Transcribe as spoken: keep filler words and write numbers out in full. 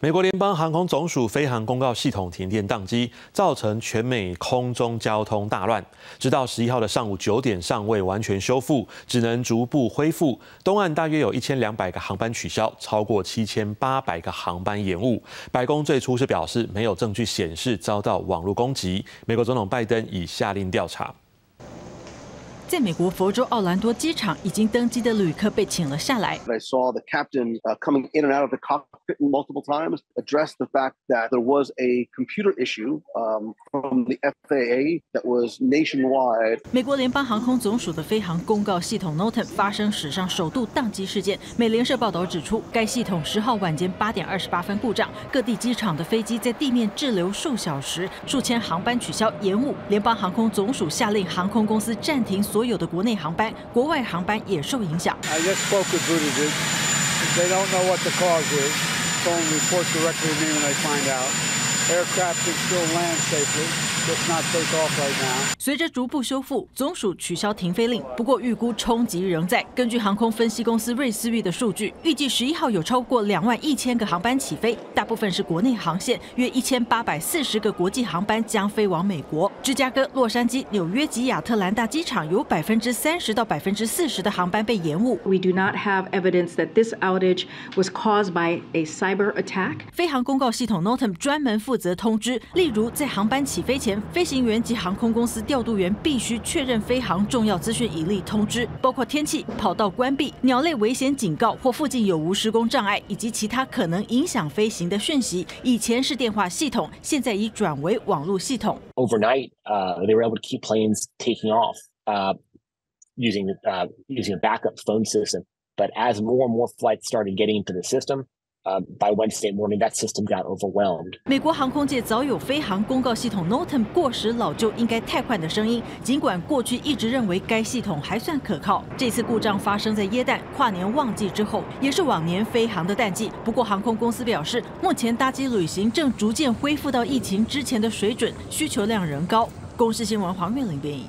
美国联邦航空总署飞航公告系统停电宕机，造成全美空中交通大乱，直到十一号的上午九点尚未完全修复，只能逐步恢复。东岸大约有一千两百个航班取消，超过七千八百个航班延误。白宫最初是表示没有证据显示遭到网络攻击，美国总统拜登已下令调查。 在美国佛州奥兰多机场，已经登机的旅客被请了下来。I saw the captain coming in and out of the cockpit multiple times, addressed the fact that there was a computer issue from the F A A that was nationwide. 美国联邦航空总署的飞航公告系统 NOTAM 发生史上首度宕机事件。美联社报道指出，该系统十号晚间八点二十八分故障，各地机场的飞机在地面滞留数小时，数千航班取消延误。联邦航空总署下令航空公司暂停所。 所有的国内航班、国外航班也受影响。I just spoke with Buttigieg. They don't know what the cause is. Phone report directly to me when I find out. Aircraft can still land safely, just not take off right now. 随着逐步修复，总署取消停飞令，不过预估冲击仍在。根据航空分析公司瑞思域的数据，预计十一号有超过两万一千个航班起飞，大部分是国内航线，约一千八百四十个国际航班将飞往美国。 芝加哥、洛杉矶、纽约及亚特兰大机场有百分之三十到百分之四十的航班被延误。We do not have evidence that this outage was caused by a cyber attack. 飞航公告系统 NOTAM 专门负责通知，例如在航班起飞前，飞行员及航空公司调度员必须确认飞航重要资讯以利通知，包括天气、跑道关闭、鸟类危险警告或附近有无施工障碍以及其他可能影响飞行的讯息。以前是电话系统，现在已转为网络系统。Overnight. Uh, they were able to keep planes taking off uh, using uh, using a backup phone system. But as more and more flights started getting into the system, uh, by Wednesday morning, that system got overwhelmed. 美国航空界早有飞航公告系统 NOTAM 过时老旧、应该汰换的声音。尽管过去一直认为该系统还算可靠，这次故障发生在耶诞跨年旺季之后，也是往年飞航的淡季。不过，航空公司表示，目前搭机旅行正逐渐恢复到疫情之前的水准，需求量仍高。 公视新闻黄韵玲编译。